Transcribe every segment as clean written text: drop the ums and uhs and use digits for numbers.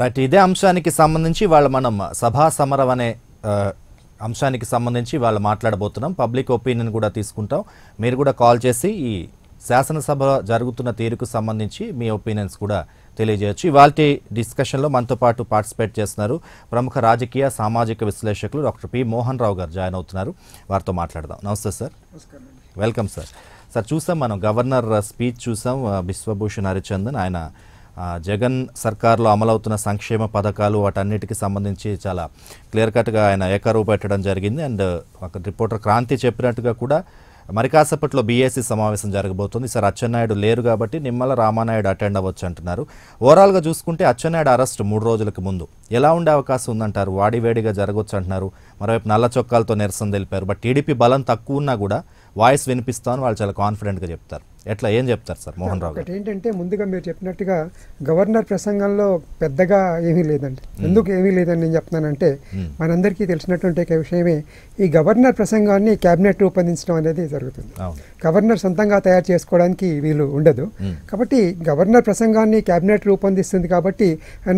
Right ఇదే అంశానికి సంబంధించి వాళ్ళ మనం సభా సమరం అనే అంశానికి సంబంధించి వాళ్ళు మాట్లాడబోతున్నాం పబ్లిక్ ఒపీనియన్ కూడా తీసుకుంటాం మీరు కూడా కాల్ చేసి ఈ శాసన సభ జరుగుతున్న తీరుకు సంబంధించి మీ ఒపీనియన్స్ కూడా తెలియజేయచ్చు ఇవాల్టి డిస్కషన్ లో మనతో పాటు పార్టిసిపేట్ చేస్తున్నారు ప్రముఖ రాజకీయ సామాజిక విశ్లేషకులు డాక్టర్ పి మోహన్ రావు గారు జాయిన్ అవుతున్నారు వారితో మాట్లాడదాం నమస్తే సార్ నమస్కారం వెల్కమ్ సార్ సార్ చూసాం మనం గవర్నర్ స్పీచ్ చూసాం విశ్వభూషణ్ హరిచందన్ ఆయన జగన్ సర్కార్లో అమలవుతున్న సంక్షేమ పథకాలు వాటన్నిటికి సంబంధించి చాలా క్లియర్ కట్గా ఆయన ఏకరూపు పెట్టడం జరిగింది అండ్ రిపోర్టర్ క్రాంతి చెప్పినట్టుగా కూడా మరి కాసేపట్లో బీఏసీ సమావేశం జరగబోతుంది సార్ అచ్చెన్నాయుడు లేరు కాబట్టి నిమ్మల రామానాయుడు అటెండ్ అవ్వచ్చు అంటున్నారు ఓవరాల్గా చూసుకుంటే అచ్చెన్నాయుడు అరెస్ట్ 3 రోజులకు ముందు ఎలా ఉండే అవకాశం ఉందంటారు వాడివేడిగా జరగవచ్చు అంటున్నారు మరోవైపు నల్ల చొక్కాలతో నిరసన తెలిపారు బట్ టీడీపీ బలం తక్కువ ఉన్నా కూడా వాయిస్ వినిపిస్తామని వాళ్ళు చాలా కాన్ఫిడెంట్గా చెప్తారు ఎట్లా ఏం చెప్తారు సార్ మోహన్ రావు గారు ఏంటంటే ముందుగా మీరు చెప్పినట్టుగా గవర్నర్ ప్రసంగంలో పెద్దగా ఏమీ లేదండి ఎందుకు ఏమీ లేదని నేను చెప్తున్నానంటే మనందరికీ తెలిసినటువంటి విషయమే ఈ గవర్నర్ ప్రసంగాన్ని క్యాబినెట్ రూపొందించడం అనేది జరుగుతుంది గవర్నర్ సొంతంగా తయారు చేసుకోవడానికి వీలు ఉండదు కాబట్టి గవర్నర్ ప్రసంగాన్ని క్యాబినెట్ రూపొందిస్తుంది కాబట్టి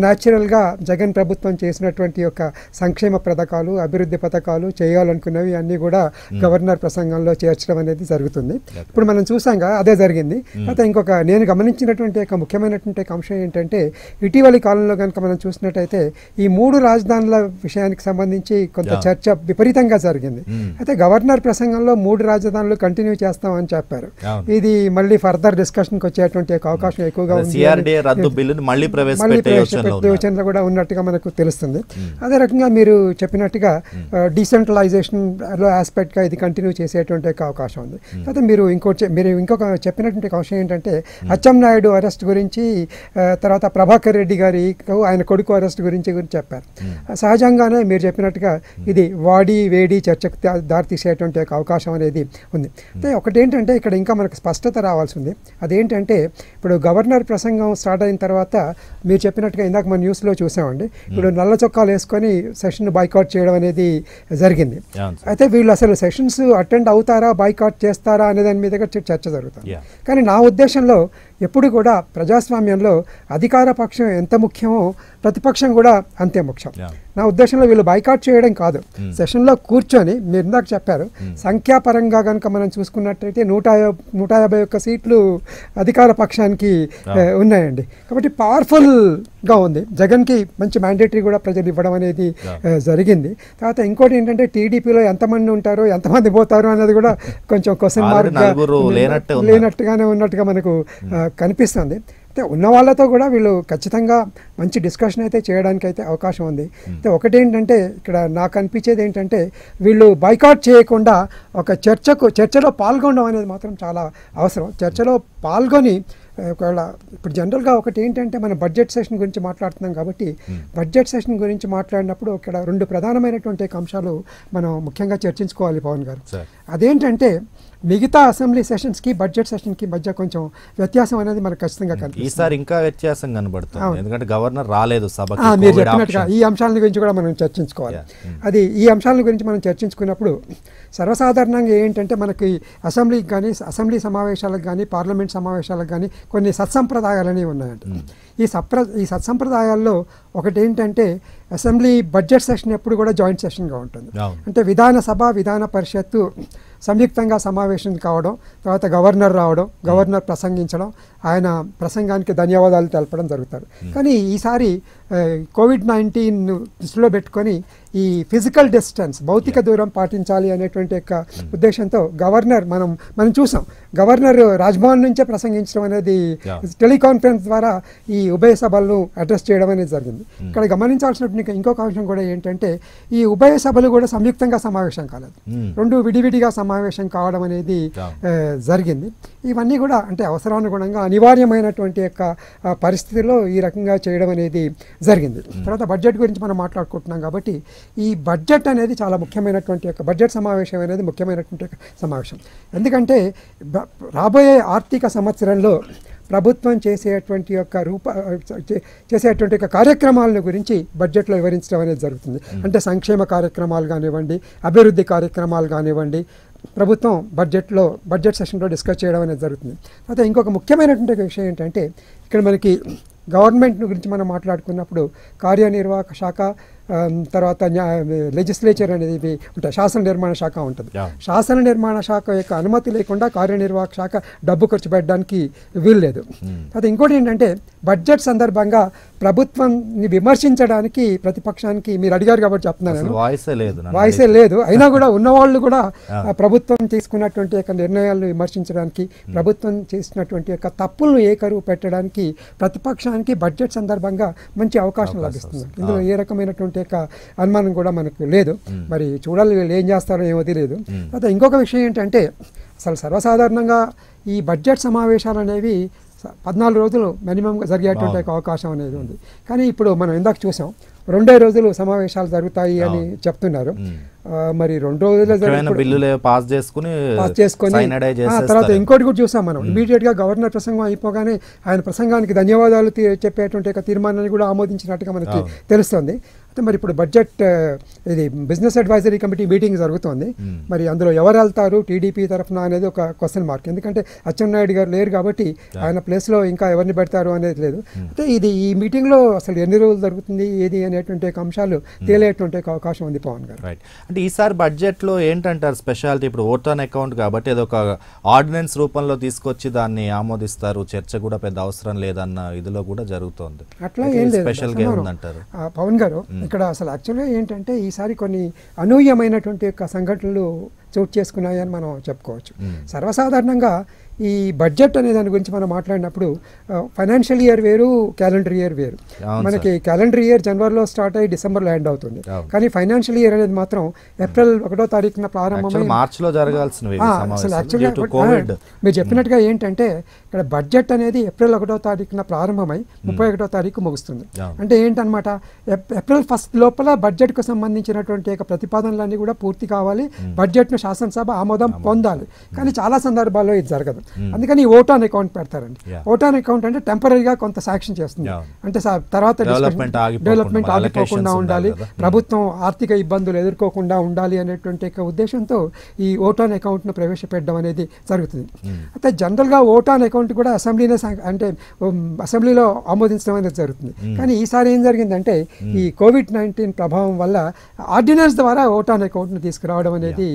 న్యాచురల్గా జగన్ ప్రభుత్వం చేసినటువంటి యొక్క సంక్షేమ పథకాలు అభివృద్ధి పథకాలు చేయాలనుకున్నవి అన్నీ కూడా గవర్నర్ ప్రసంగంలో చేర్చడం అనేది జరుగుతుంది ఇప్పుడు మనం చూసాంగా అదే జరిగింది అయితే ఇంకొక నేను గమనించినటువంటి ఒక ముఖ్యమైనటువంటి అంశం ఏంటంటే ఇటీవలి కాలంలో కనుక మనం చూసినట్టయితే ఈ 3 రాజధానుల విషయానికి సంబంధించి కొంత చర్చ విపరీతంగా జరిగింది అయితే గవర్నర్ ప్రసంగంలో 3 రాజధానులు కంటిన్యూ చేస్తామని చెప్పారు ఇది మళ్ళీ ఫర్దర్ డిస్కషన్కి వచ్చేటువంటి అవకాశం ఎక్కువగా ఉంది కూడా ఉన్నట్టుగా మనకు తెలుస్తుంది అదే రకంగా మీరు చెప్పినట్టుగా డీసెంట్రలైజేషన్ ఆస్పెక్ట్గా ఇది కంటిన్యూ చేసేటువంటి అవకాశం ఉంది అయితే మీరు ఇంకొక చెప్పినటువంటి అంశం ఏంటంటే అచ్చెన్నాయుడు అరెస్ట్ గురించి తర్వాత ప్రభాకర్ రెడ్డి గారి ఆయన కొడుకు అరెస్ట్ గురించి చెప్పారు సహజంగానే మీరు చెప్పినట్టుగా ఇది వాడి వేడి చర్చకు దారితీసేటువంటి అవకాశం అనేది ఉంది అయితే ఒకటేంటంటే ఇక్కడ ఇంకా మనకు స్పష్టత రావాల్సి ఉంది అదేంటంటే ఇప్పుడు గవర్నర్ ప్రసంగం స్టార్ట్ అయిన తర్వాత మీరు చెప్పినట్టుగా ఇందాక మన న్యూస్లో చూసామండి ఇప్పుడు నల్ల చొక్కాలు వేసుకొని సెషన్ బాయ్కాట్ చేయడం అనేది జరిగింది అయితే వీళ్ళు అసలు సెషన్స్ అటెండ్ అవుతారా బాయ్కాట్ చేస్తారా అనే దాని మీద చర్చ జరుగుతుంది కానీ నా ఉద్దేశంలో ఎప్పుడు కూడా ప్రజాస్వామ్యంలో అధికార పక్షం ఎంత ముఖ్యమో ప్రతిపక్షం కూడా అంతే ముఖ్యం నా ఉద్దేశంలో వీళ్ళు బైకాట్ చేయడం కాదు సెషన్లో కూర్చొని మీరు ఇందాక చెప్పారు సంఖ్యాపరంగా కనుక మనం చూసుకున్నట్టయితే 151 సీట్లు అధికార పక్షానికి ఉన్నాయండి కాబట్టి పవర్ఫుల్గా ఉంది జగన్కి మంచి మ్యాండేటరీ కూడా ప్రజలు ఇవ్వడం అనేది జరిగింది తర్వాత ఇంకోటి ఏంటంటే టీడీపీలో ఎంతమంది ఉంటారు ఎంతమంది పోతారు అనేది కూడా కొంచెం క్వశ్చన్ మార్క్ లేనట్టుగానే ఉన్నట్టుగా మనకు కనిపిస్తుంది అయితే ఉన్న వాళ్ళతో కూడా వీళ్ళు ఖచ్చితంగా మంచి డిస్కషన్ అయితే చేయడానికి అయితే అవకాశం ఉంది అయితే ఒకటేంటంటే ఇక్కడ నాకు అనిపించేది ఏంటంటే వీళ్ళు బైకాట్ చేయకుండా ఒక చర్చలో పాల్గొనడం అనేది మాత్రం చాలా అవసరం చర్చలో పాల్గొని ఒకవేళ ఇప్పుడు జనరల్గా ఒకటి ఏంటంటే మనం బడ్జెట్ సెషన్ గురించి మాట్లాడుతున్నాం కాబట్టి బడ్జెట్ సెషన్ గురించి మాట్లాడినప్పుడు ఇక్కడ 2 ప్రధానమైనటువంటి అంశాలు మనం ముఖ్యంగా చర్చించుకోవాలి పవన్ గారు అదేంటంటే మిగతా అసెంబ్లీ సెషన్స్కి బడ్జెట్ సెషన్కి మధ్య కొంచెం వ్యత్యాసం అనేది మనకు ఖచ్చితంగా కనిపిస్తుంది ఈసారి ఇంకా వ్యత్యాసం కనబడుతుంది ఎందుకంటే గవర్నర్ రాలేదు సభకి మీరు చెప్పినట్టుగా ఈ అంశాల గురించి కూడా మనం చర్చించుకోవాలి అది ఈ అంశాల గురించి మనం చర్చించుకున్నప్పుడు సర్వసాధారణంగా ఏంటంటే మనకి అసెంబ్లీకి కానీ అసెంబ్లీ సమావేశాలకు కానీ పార్లమెంట్ సమావేశాలకు కానీ కొన్ని సత్సంప్రదాయాలనే ఉన్నాయంట ఈ సత్సంప్రదాయాల్లో ఒకటేంటంటే అసెంబ్లీ బడ్జెట్ సెషన్ ఎప్పుడు కూడా జాయింట్ సెషన్గా ఉంటుంది అంటే విధానసభ విధాన పరిషత్తు సంయుక్తంగా సమావేశం కావడం తర్వాత గవర్నర్ రావడం గవర్నర్ ప్రసంగించడం ఆయన ప్రసంగానికి ధన్యవాదాలు తెలపడం జరుగుతారు కానీ ఈసారి COVID-19 దృష్టిలో పెట్టుకొని ఈ ఫిజికల్ డిస్టెన్స్ భౌతిక దూరం పాటించాలి అనేటువంటి యొక్క ఉద్దేశంతో గవర్నర్ మనం చూసాం గవర్నర్ రాజ్భవన్ నుంచే ప్రసంగించడం అనేది టెలికాన్ఫరెన్స్ ద్వారా ఈ ఉభయ సభలను అడ్రస్ చేయడం అనేది జరిగింది ఇక్కడ గమనించాల్సినటువంటి ఇంకొక అంశం కూడా ఏంటంటే ఈ ఉభయ సభలు కూడా సంయుక్తంగా సమావేశం కాలేదు 2 విడివిడిగా సమావేశం కావడం అనేది జరిగింది ఇవన్నీ కూడా అంటే అవసరానుగుణంగా అనివార్యమైనటువంటి యొక్క పరిస్థితుల్లో ఈ రకంగా చేయడం అనేది జరిగింది తర్వాత బడ్జెట్ గురించి మనం మాట్లాడుకుంటున్నాం కాబట్టి ఈ బడ్జెట్ అనేది చాలా ముఖ్యమైనటువంటి యొక్క బడ్జెట్ సమావేశం అనేది ముఖ్యమైనటువంటి యొక్క సమావేశం ఎందుకంటే రాబోయే ఆర్థిక సంవత్సరంలో ప్రభుత్వం చేసేటువంటి యొక్క చేసేటువంటి యొక్క కార్యక్రమాలను గురించి బడ్జెట్లో వివరించడం అనేది జరుగుతుంది అంటే సంక్షేమ కార్యక్రమాలు కానివ్వండి అభివృద్ధి కార్యక్రమాలు కానివ్వండి ప్రభుత్వం బడ్జెట్ సెషన్లో డిస్కస్ చేయడం అనేది జరుగుతుంది అయితే ఇంకొక ముఖ్యమైనటువంటి విషయం ఏంటంటే ఇక్కడ మనకి గవర్నమెంట్ గురించి మనం మాట్లాడుకున్నప్పుడు కార్యనిర్వాహక శాఖ తర్వాత లెజిస్లేచర్ అనేది ఉంటాయి, శాసన నిర్మాణ శాఖ ఉంటుంది. శాసన నిర్మాణ శాఖ యొక్క అనుమతి లేకుండా కార్యనిర్వాహక శాఖ డబ్బు ఖర్చు పెట్టడానికి వీల్లేదు. అయితే ఇంకోటి ఏంటంటే బడ్జెట్ సందర్భంగా ప్రభుత్వాన్ని విమర్శించడానికి ప్రతిపక్షానికి, మీరు అడిగారు కాబట్టి చెప్తున్నాను, వాయిసే లేదు. అయినా కూడా ఉన్నవాళ్ళు కూడా ప్రభుత్వం తీసుకున్నటువంటి యొక్క నిర్ణయాలను విమర్శించడానికి, ప్రభుత్వం చేసినటువంటి యొక్క తప్పులను ఏకరువు పెట్టడానికి ప్రతిపక్షానికి బడ్జెట్ సందర్భంగా మంచి అవకాశం లభిస్తుంది. ఇందులో ఏ రకమైనటువంటి అనుమానం కూడా మనకు లేదు. మరి చూడాలి వీళ్ళు ఏం చేస్తారో ఏమో తెలియదు. అయితే ఇంకొక విషయం ఏంటంటే అసలు సర్వసాధారణంగా ఈ బడ్జెట్ సమావేశాలు అనేవి 14 రోజులు మినిమంగా జరిగేటువంటి అవకాశం అనేది ఉంది. కానీ ఇప్పుడు మనం ఇందాక చూసాం 2 రోజులు సమావేశాలు జరుగుతాయి అని చెప్తున్నారు. మరి 2 రోజులు తర్వాత ఇంకోటి కూడా చూసాం మనం, ఇమీడియట్ గా గవర్నర్ ప్రసంగం అయిపోగానే ఆయన ప్రసంగానికి ధన్యవాదాలు చెప్పేటువంటి ఒక తీర్మానాన్ని కూడా ఆమోదించినట్టుగా మనకి తెలుస్తుంది. అయితే మరి ఇప్పుడు బడ్జెట్ ఇది బిజినెస్ అడ్వైజరీ కమిటీ మీటింగ్ జరుగుతోంది. మరి అందులో ఎవరు వెళ్తారు టీడీపీ తరఫున అనేది ఒక క్వశ్చన్ మార్క్. ఎందుకంటే అచ్చెన్నాయుడు గారు లేరు కాబట్టి ఆయన ప్లేస్లో ఇంకా ఎవరిని పెడతారు అనేది లేదు. అయితే ఇది ఈ మీటింగ్లో అసలు ఎన్ని రోజులు జరుగుతుంది ఏది అనేటువంటి అంశాలు తేలేటువంటి అవకాశం ఉంది. పవన్ గారు అంటే ఈసారి బడ్జెట్లో ఏంటంటారు స్పెషాలిటీ? ఇప్పుడు ఓటాన్ అకౌంట్ కాబట్టి అదొక ఆర్డినెన్స్ రూపంలో తీసుకొచ్చి దాన్ని ఆమోదిస్తారు, చర్చ కూడా పెద్ద అవసరం లేదన్న ఇదిలో కూడా జరుగుతోంది. అట్లా ఏం లేదు పవన్ గారు, ఇక్కడ అసలు యాక్చువల్గా ఏంటంటే ఈసారి కొన్ని అనూహ్యమైనటువంటి యొక్క సంఘటనలు చోటు చేసుకున్నాయని మనం చెప్పుకోవచ్చు. సర్వసాధారణంగా ఈ బడ్జెట్ అనే దాని గురించి మనం మాట్లాడినప్పుడు ఫైనాన్షియల్ ఇయర్ వేరు, క్యాలెండర్ ఇయర్ వేరు. మనకి క్యాలెండర్ ఇయర్ జనవరిలో స్టార్ట్ అయ్యి డిసెంబర్లో ఎండ్ అవుతుంది. కానీ ఫైనాన్షియల్ ఇయర్ అనేది మాత్రం ఏప్రిల్ 1వ తారీఖున ప్రారంభమై మార్చిలో జరగాల్సినవి. అసలు యాక్చువల్గా మీరు చెప్పినట్టుగా ఏంటంటే ఇక్కడ బడ్జెట్ అనేది ఏప్రిల్ 1వ తారీఖున ప్రారంభమై 31వ తారీఖు ముగుస్తుంది. అంటే ఏంటనమాట, ఏప్రిల్ 1 లోపల బడ్జెట్కు సంబంధించినటువంటి ప్రతిపాదనలన్నీ కూడా పూర్తి కావాలి, బడ్జెట్ను శాసనసభ ఆమోదం పొందాలి. కానీ చాలా సందర్భాల్లో ఇది జరగదు. అందుకని ఓటాన్ అకౌంట్ పెడతారండి. ఓటాన్ అకౌంట్ అంటే టెంపరీగా కొంత శాంక్షన్ చేస్తుంది, అంటే తర్వాత డెవలప్మెంట్ ఆగిపోకుండా ఉండాలి, ప్రభుత్వం ఆర్థిక ఇబ్బందులు ఎదుర్కోకుండా ఉండాలి అనేటువంటి ఉద్దేశంతో ఈ ఓటాన్ అకౌంట్ను ప్రవేశపెట్టడం అనేది జరుగుతుంది. అయితే జనరల్గా ఓటాన్ అకౌంట్ కూడా అసెంబ్లీలో ఆమోదించడం అనేది జరుగుతుంది. కానీ ఈసారి ఏం జరిగిందంటే ఈ COVID-19 ప్రభావం వల్ల ఆర్డినెన్స్ ద్వారా ఓటాన్ అకౌంట్ను తీసుకురావడం అనేది